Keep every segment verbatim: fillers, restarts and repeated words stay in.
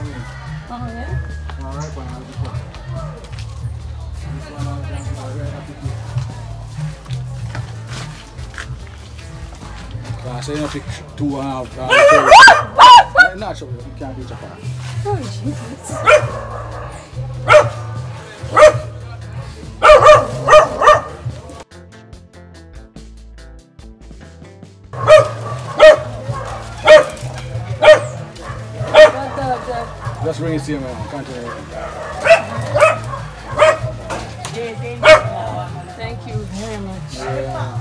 coming. Oh, yeah? All right, but I'll be fine. This one I'll dance for very happy people. Well, I say you pick two and a half. Uh, not sure, you can't reach a car. Oh, Jesus. Just ring it to you, man. Can't hear it. Thank you very much. Yeah.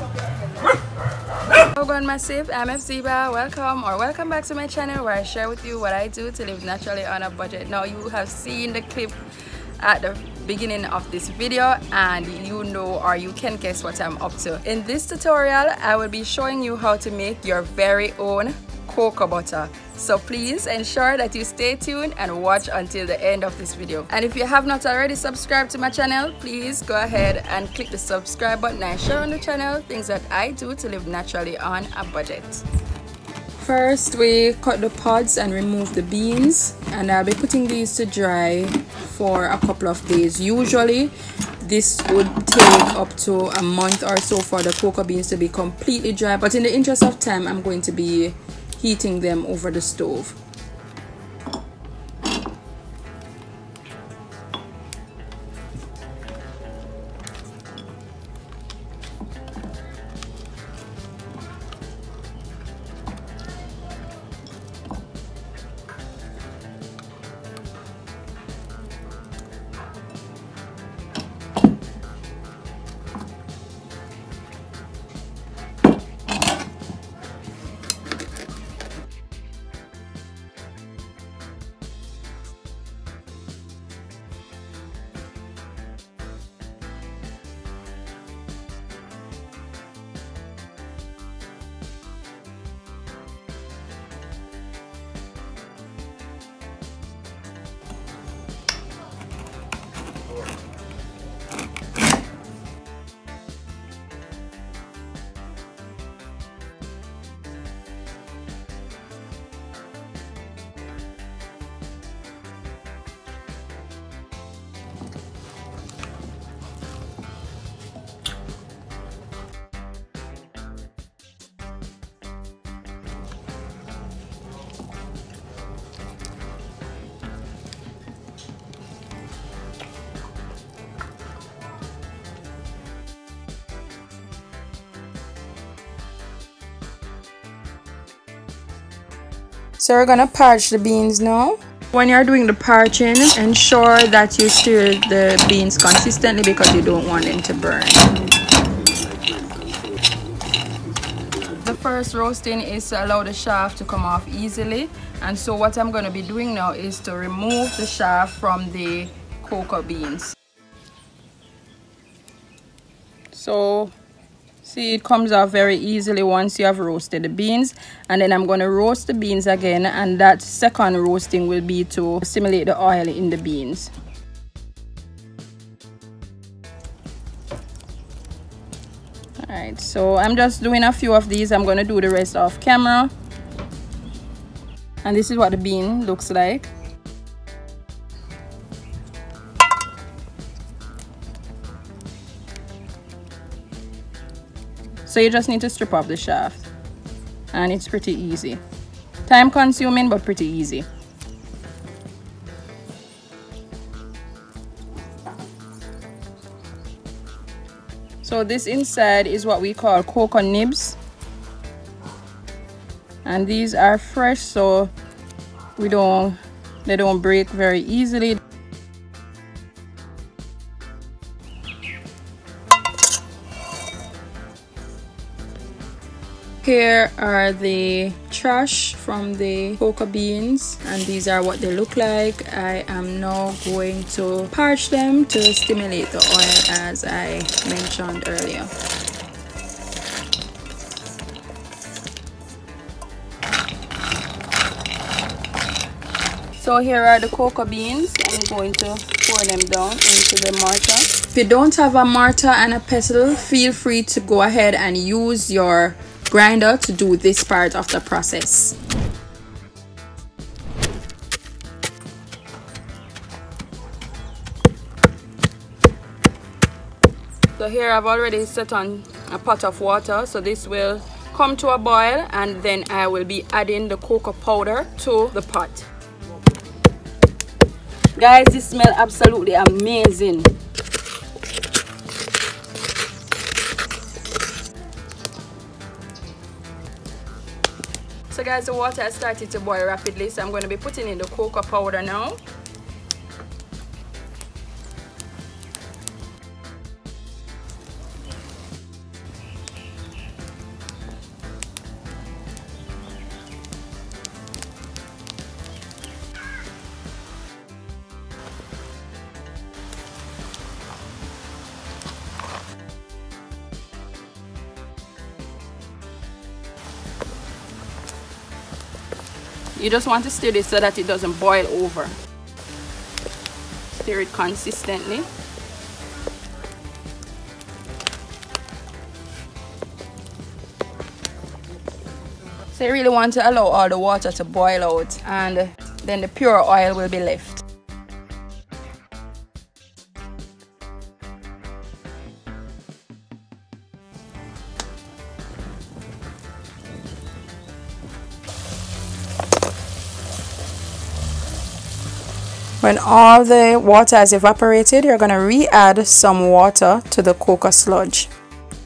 Hello, God Massive. I'm Hephzibah. Welcome or welcome back to my channel where I share with you what I do to live naturally on a budget. Now, you have seen the clip at the beginning of this video and you know or you can guess what I'm up to. In this tutorial, I will be showing you how to make your very own cocoa butter. So please ensure that you stay tuned and watch until the end of this video. And if you have not already subscribed to my channel, please go ahead and click the subscribe button and share on the channel things that I do to live naturally on a budget. First, we cut the pods and remove the beans, and I'll be putting these to dry for a couple of days. Usually this would take up to a month or so for the cocoa beans to be completely dry, but in the interest of time, I'm going to be heating them over the stove. So we're gonna parch the beans now. When you're doing the parching, ensure that you stir the beans consistently because you don't want them to burn. The first roasting is to allow the chaff to come off easily. And so what I'm gonna be doing now is to remove the chaff from the cocoa beans. So see, it comes off very easily once you have roasted the beans, and then I'm going to roast the beans again, and that second roasting will be to simulate the oil in the beans. Alright, so I'm just doing a few of these. I'm going to do the rest off camera. And this is what the bean looks like. So you just need to strip off the shaft, and it's pretty easy. Time consuming, but pretty easy. So this inside is what we call cocoa nibs, and these are fresh, so we don't they don't break very easily. Here are the trash from the cocoa beans, and these are what they look like. I am now going to parch them to stimulate the oil as I mentioned earlier. So here are the cocoa beans. I'm going to pour them down into the mortar. If you don't have a mortar and a pestle, feel free to go ahead and use your grinder to do this part of the process. So here I've already set on a pot of water, so this will come to a boil, and then I will be adding the cocoa powder to the pot. Guys, this smells absolutely amazing. So guys, the water has started to boil rapidly, so I'm going to be putting in the cocoa powder now. You just want to stir this so that it doesn't boil over. Stir it consistently. So you really want to allow all the water to boil out, and then the pure oil will be left. When all the water has evaporated, you're going to re-add some water to the cocoa sludge.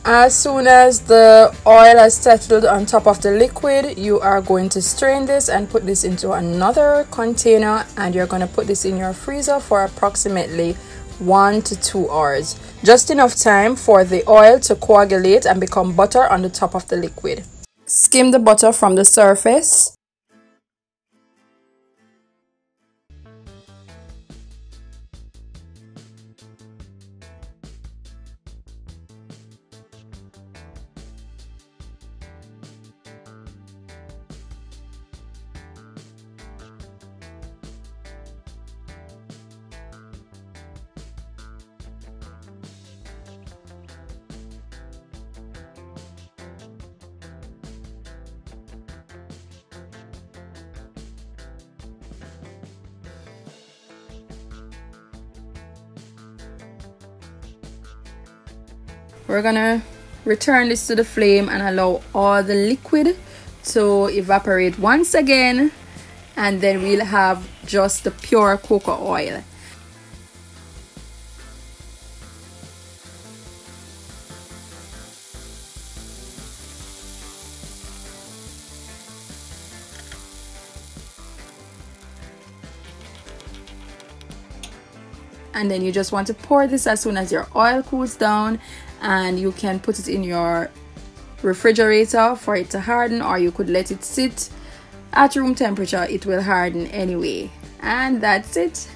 As soon as the oil has settled on top of the liquid, you are going to strain this and put this into another container, and you're going to put this in your freezer for approximately one to two hours. Just enough time for the oil to coagulate and become butter on the top of the liquid. Skim the butter from the surface. We're gonna return this to the flame and allow all the liquid to evaporate once again, and then we'll have just the pure cocoa oil. And then you just want to pour this as soon as your oil cools down, and you can put it in your refrigerator for it to harden, or you could let it sit at room temperature. It will harden anyway. And that's it.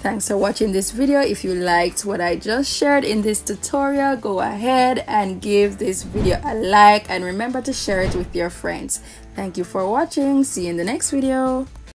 Thanks for watching this video. If you liked what I just shared in this tutorial, go ahead and give this video a like, and remember to share it with your friends. Thank you for watching. See you in the next video.